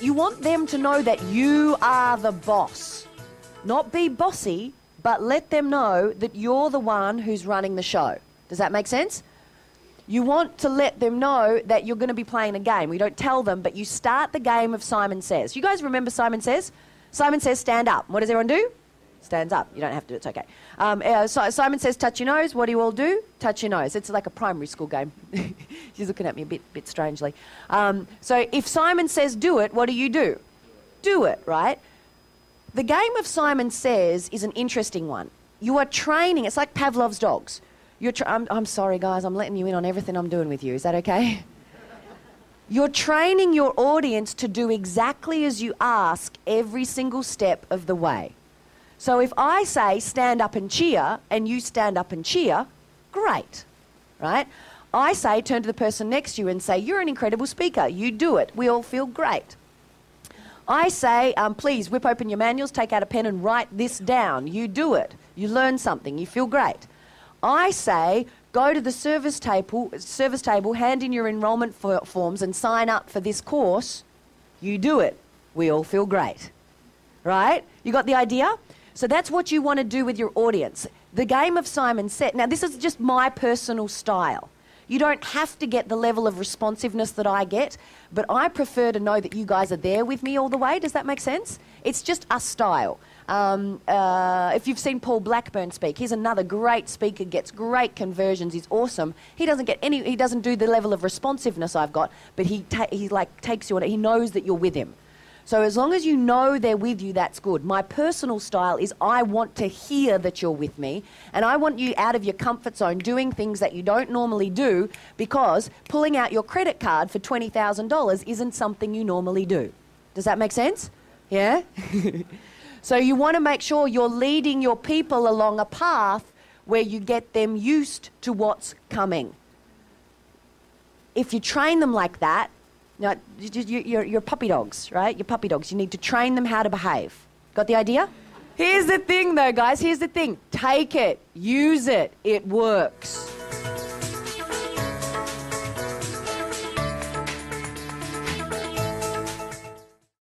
You want them to know that you are the boss. Not be bossy, but let them know that you're the one who's running the show. Does that make sense? You want to let them know that you're going to be playing a game. We don't tell them, but you start the game of Simon Says. You guys remember Simon Says? Simon says, stand up. What does everyone do? Stands up. You don't have to, it's okay. So Simon says, touch your nose. What do you all do? Touch your nose. It's like a primary school game. She's looking at me a bit strangely. So if Simon says, do it, what do you do? Do it, right? The game of Simon Says is an interesting one. You are training. It's like Pavlov's dogs. I'm sorry, guys. I'm letting you in on everything I'm doing with you. Is that okay? You're training your audience to do exactly as you ask every single step of the way. So if I say stand up and cheer and you stand up and cheer, great, right? I say turn to the person next to you and say, you're an incredible speaker. You do it. We all feel great. I say, please whip open your manuals, take out a pen and write this down. You do it. You learn something. You feel great. I say, go to the service table, hand in your enrolment forms and sign up for this course. You do it. We all feel great. Right? You got the idea? So that's what you want to do with your audience. The game of Simon Says. Now, this is just my personal style. You don't have to get the level of responsiveness that I get, but I prefer to know that you guys are there with me all the way. Does that make sense? It's just a style. If you've seen Paul Blackburn speak, he's another great speaker, gets great conversions, he's awesome. He doesn't do the level of responsiveness I've got, but he takes you on it. He knows that you're with him. So as long as you know they're with you, that's good. My personal style is I want to hear that you're with me, and I want you out of your comfort zone doing things that you don't normally do, because pulling out your credit card for $20,000 isn't something you normally do. Does that make sense? Yeah? So you want to make sure you're leading your people along a path where you get them used to what's coming. If you train them like that, now, you're puppy dogs, right? You're puppy dogs. You need to train them how to behave. Got the idea? Here's the thing, though, guys. Here's the thing. Take it. Use it. It works.